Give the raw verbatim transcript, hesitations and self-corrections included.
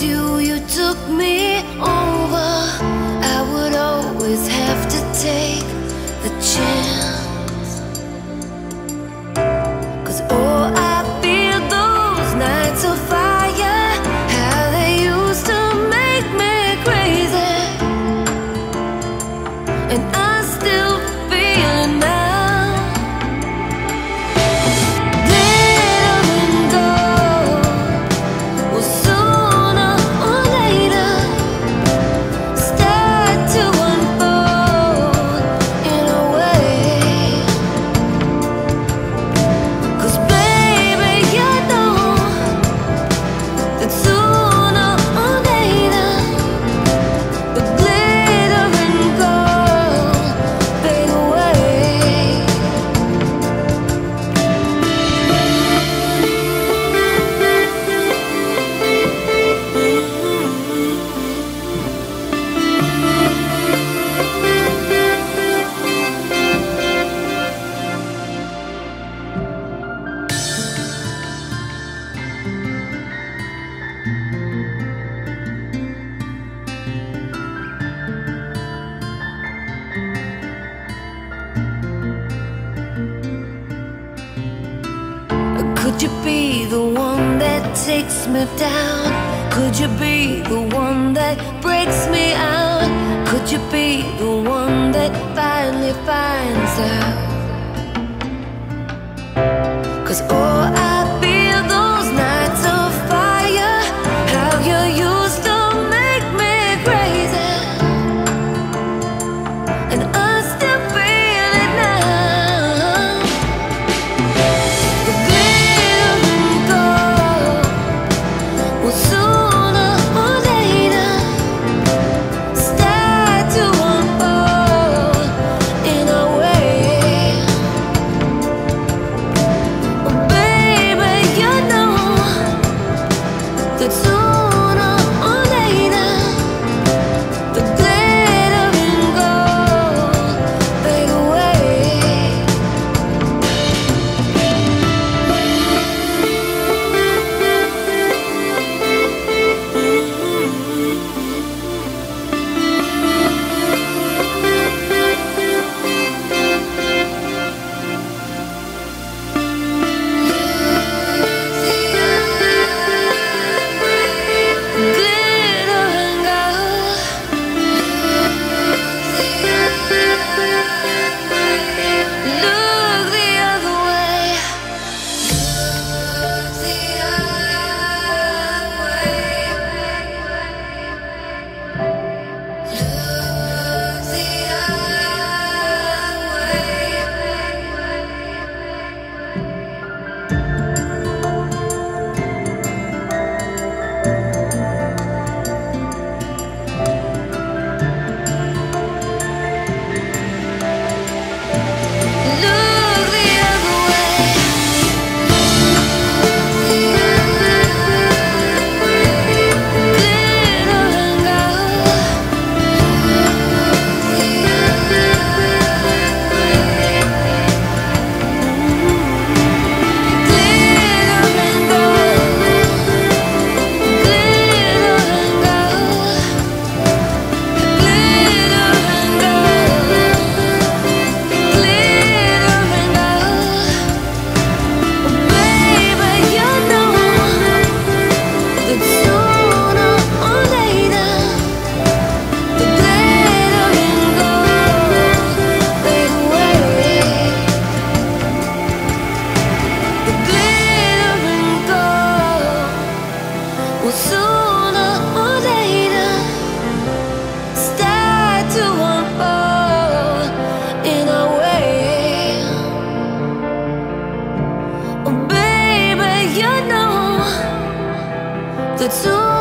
You, you took me over. I would always have to take the chance, 'cause oh, I feel those nights of fire, how they used to make me crazy. And I still feel it now. Could you be the one that takes me down? Could you be the one that breaks me out? Could you be the one that finally finds out? 'Cause all I feel those nights of fire, how you used to make me crazy, and I still feel it now. Baby, the two.